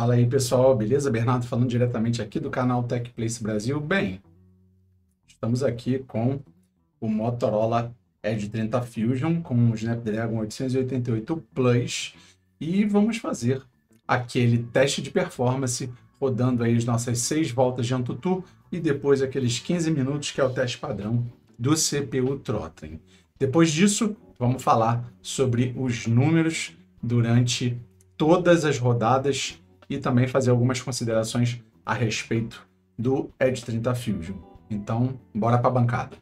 Fala aí, pessoal, beleza? Bernardo falando diretamente aqui do canal TechPlace Brasil. Bem, estamos aqui com o Motorola Edge 30 Fusion com o Snapdragon 888 Plus e vamos fazer aquele teste de performance rodando aí as nossas 6 voltas de AnTuTu e depois aqueles 15 minutos que é o teste padrão do CPU Throttling. Depois disso, vamos falar sobre os números durante todas as rodadas e também fazer algumas considerações a respeito do Edge 30 Fusion. Então, bora para a bancada.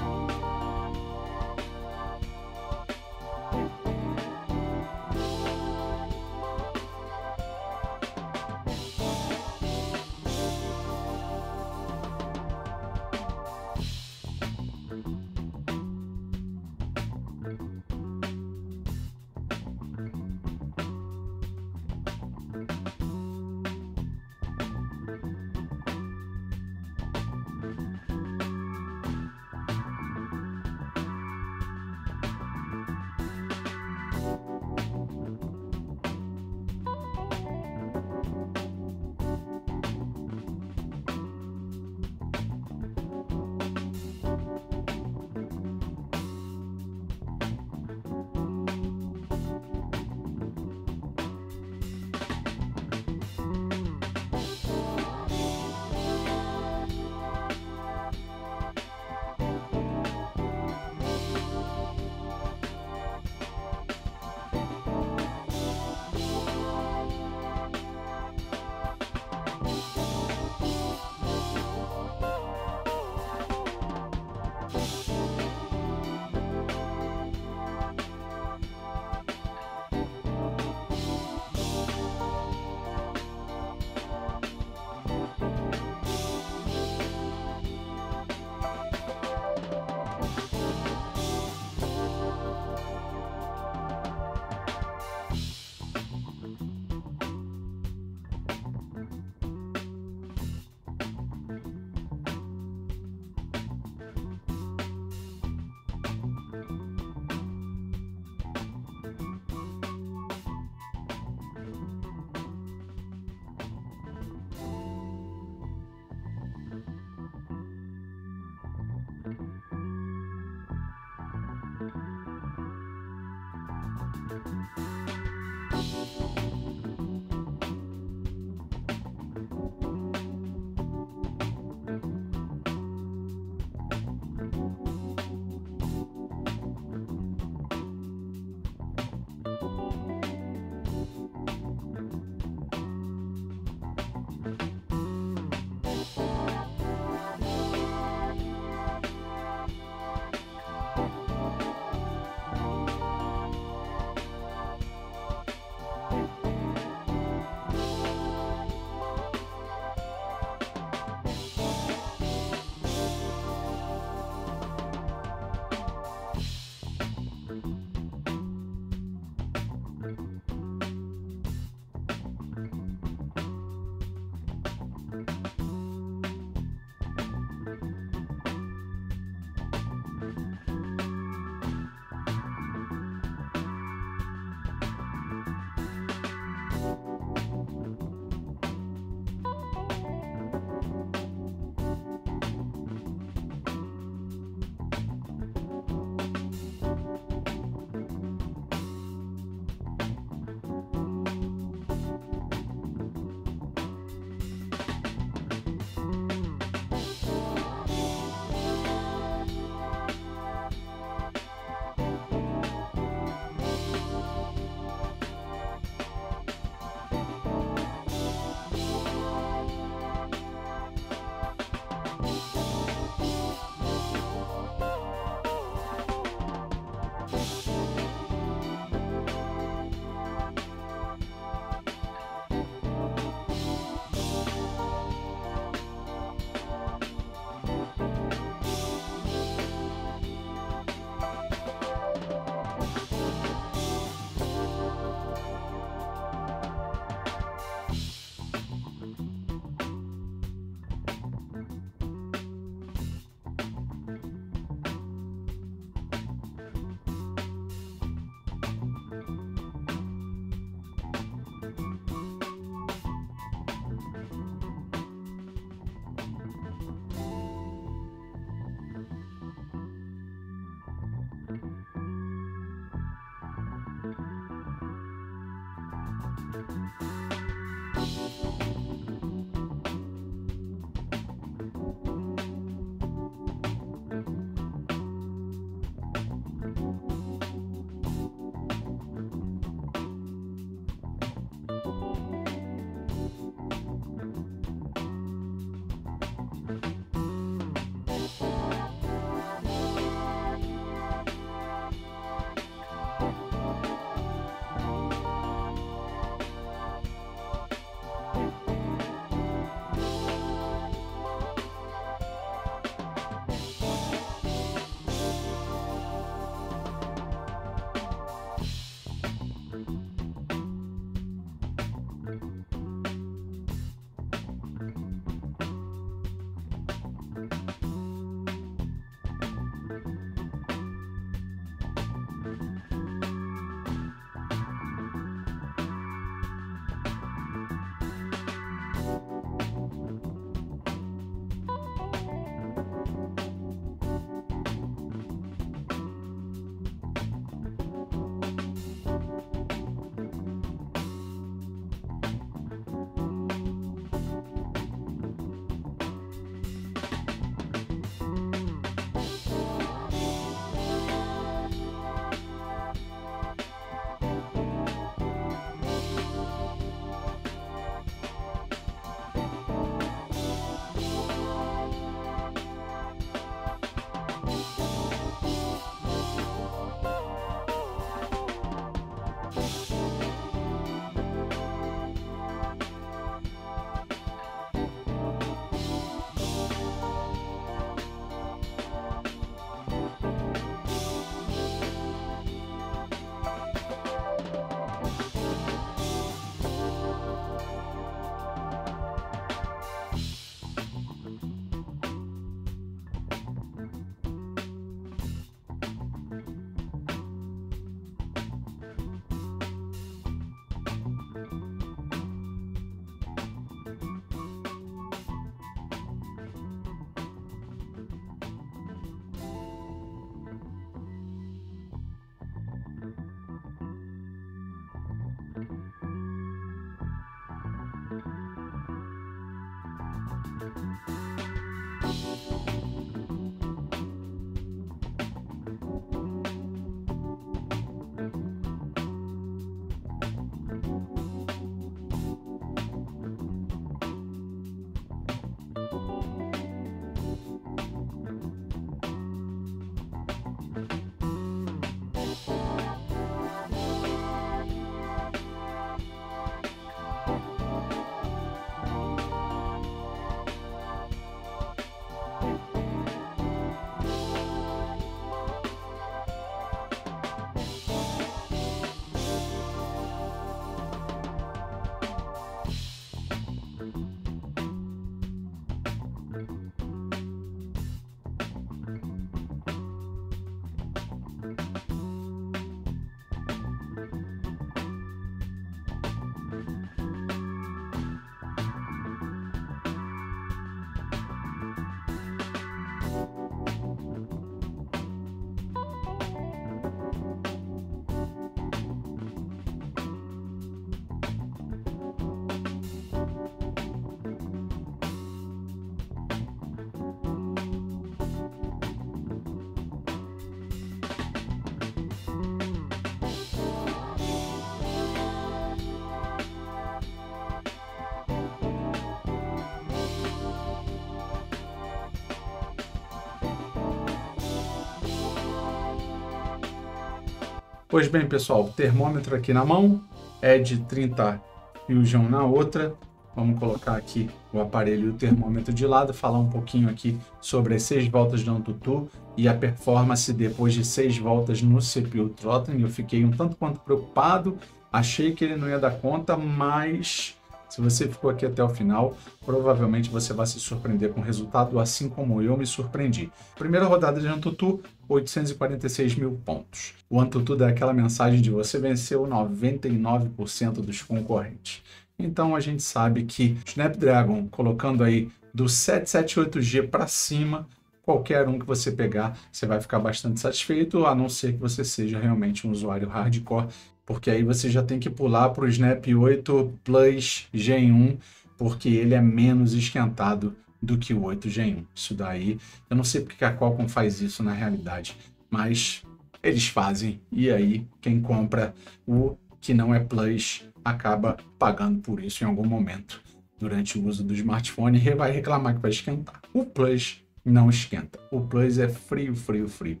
Pois bem, pessoal, termômetro aqui na mão, Edge 30 Fusion na outra. Vamos colocar aqui o aparelho e o termômetro de lado, falar um pouquinho aqui sobre as 6 voltas do AnTuTu e a performance depois de 6 voltas no CPU Throttling. Eu fiquei um tanto quanto preocupado, achei que ele não ia dar conta, mas se você ficou aqui até o final, provavelmente você vai se surpreender com o resultado, assim como eu me surpreendi. Primeira rodada de AnTuTu, 846 mil pontos. O AnTuTu dá aquela mensagem de você venceu 99% dos concorrentes. Então a gente sabe que Snapdragon, colocando aí do 778G para cima, qualquer um que você pegar, você vai ficar bastante satisfeito, a não ser que você seja realmente um usuário hardcore. porque aí você já tem que pular para o Snap 8 Plus Gen 1, porque ele é menos esquentado do que o 8 Gen 1. Isso daí, eu não sei porque a Qualcomm faz isso na realidade, mas eles fazem. E aí, quem compra o que não é Plus acaba pagando por isso em algum momento durante o uso do smartphone e vai reclamar que vai esquentar. O Plus não esquenta. O Plus é frio, frio, frio.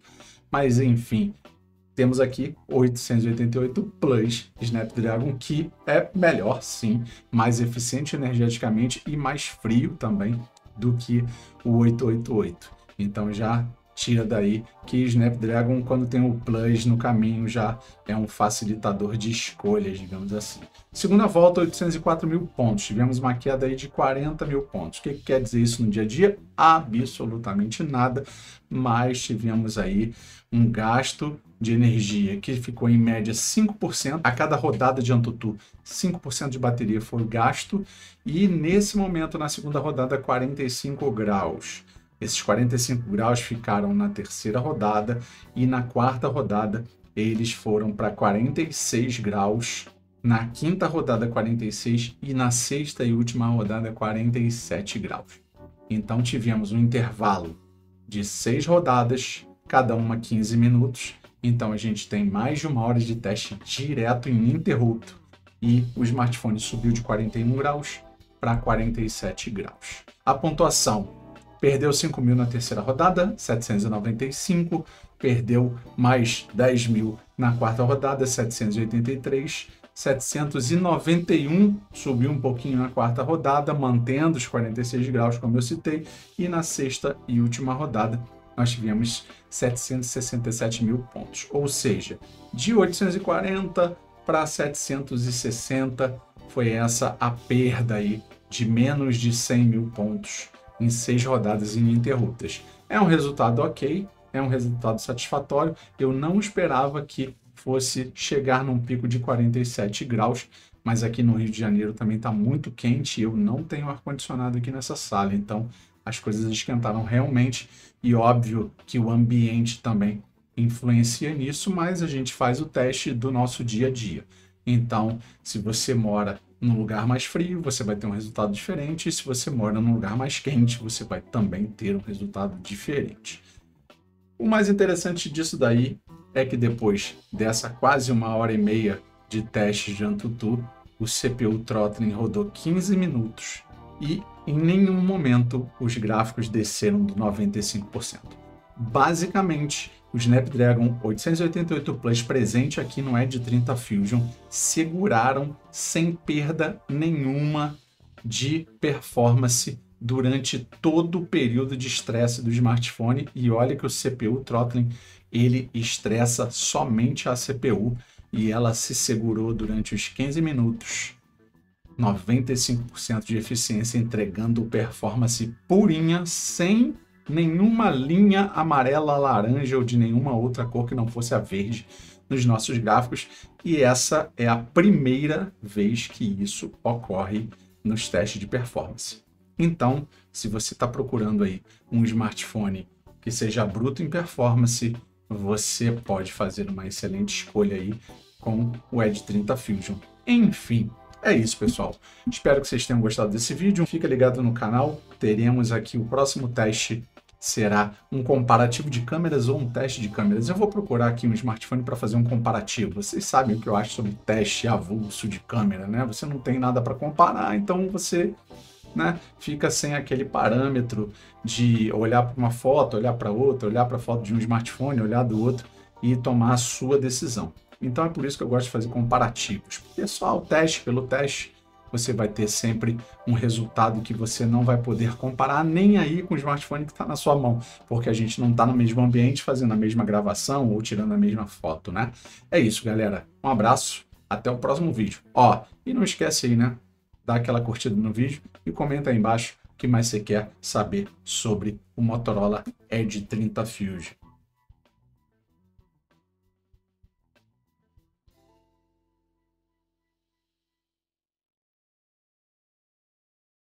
Mas enfim, temos aqui 888 Plus Snapdragon, que é melhor sim, mais eficiente energeticamente e mais frio também do que o 888. Então já tira daí que Snapdragon, quando tem o Plus no caminho, já é um facilitador de escolhas, digamos assim. Segunda volta, 804 mil pontos. Tivemos uma queda aí de 40 mil pontos. O que quer dizer isso no dia a dia? Absolutamente nada, mas tivemos aí um gasto de energia que ficou em média 5%. A cada rodada de AnTuTu, 5% de bateria foi gasto e nesse momento, na segunda rodada, 45 graus. Esses 45 graus ficaram na terceira rodada e na quarta rodada eles foram para 46 graus, na quinta rodada 46 e na sexta e última rodada 47 graus. Então tivemos um intervalo de 6 rodadas, cada uma 15 minutos, então a gente tem mais de uma hora de teste direto e ininterrupto e o smartphone subiu de 41 graus para 47 graus. A pontuação: perdeu 5 mil na terceira rodada, 795. Perdeu mais 10 mil na quarta rodada, 783. 791 subiu um pouquinho na quarta rodada, mantendo os 46 graus, como eu citei. E na sexta e última rodada, nós tivemos 767 mil pontos. Ou seja, de 840 para 760 foi essa a perda aí de menos de 100 mil pontos em 6 rodadas ininterruptas. É um resultado ok, é um resultado satisfatório. Eu não esperava que fosse chegar num pico de 47 graus, mas aqui no Rio de Janeiro também está muito quente e eu não tenho ar-condicionado aqui nessa sala, então as coisas esquentaram realmente e óbvio que o ambiente também influencia nisso, mas a gente faz o teste do nosso dia a dia. Então, se você mora num lugar mais frio, você vai ter um resultado diferente. E se você mora num lugar mais quente, você vai também ter um resultado diferente. O mais interessante disso daí é que depois dessa quase uma hora e meia de testes de AnTuTu, o CPU Throttling rodou 15 minutos e em nenhum momento os gráficos desceram do 95%. Basicamente, o Snapdragon 888 Plus presente aqui no Edge 30 Fusion seguraram sem perda nenhuma de performance durante todo o período de estresse do smartphone. E olha que o CPU Throttling, ele estressa somente a CPU e ela se segurou durante os 15 minutos. 95% de eficiência, entregando performance purinha, sem nenhuma linha amarela, laranja ou de nenhuma outra cor que não fosse a verde nos nossos gráficos. E essa é a primeira vez que isso ocorre nos testes de performance. Então, se você está procurando aí um smartphone que seja bruto em performance, você pode fazer uma excelente escolha aí com o Edge 30 Fusion. Enfim, é isso, pessoal. Espero que vocês tenham gostado desse vídeo. Fica ligado no canal. Teremos aqui o próximo teste. Será um comparativo de câmeras ou um teste de câmeras. Eu vou procurar aqui um smartphone para fazer um comparativo. Vocês sabem o que eu acho sobre teste avulso de câmera, né? Você não tem nada para comparar, então você, né, fica sem aquele parâmetro de olhar para uma foto, olhar para outra, olhar para a foto de um smartphone, olhar do outro e tomar a sua decisão. Então é por isso que eu gosto de fazer comparativos. Porque só o teste pelo teste, você vai ter sempre um resultado que você não vai poder comparar nem aí com o smartphone que está na sua mão, porque a gente não está no mesmo ambiente fazendo a mesma gravação ou tirando a mesma foto, né? É isso, galera. Um abraço, até o próximo vídeo. Ó, e não esquece aí, né? Dá aquela curtida no vídeo e comenta aí embaixo o que mais você quer saber sobre o Motorola Edge 30 Fusion.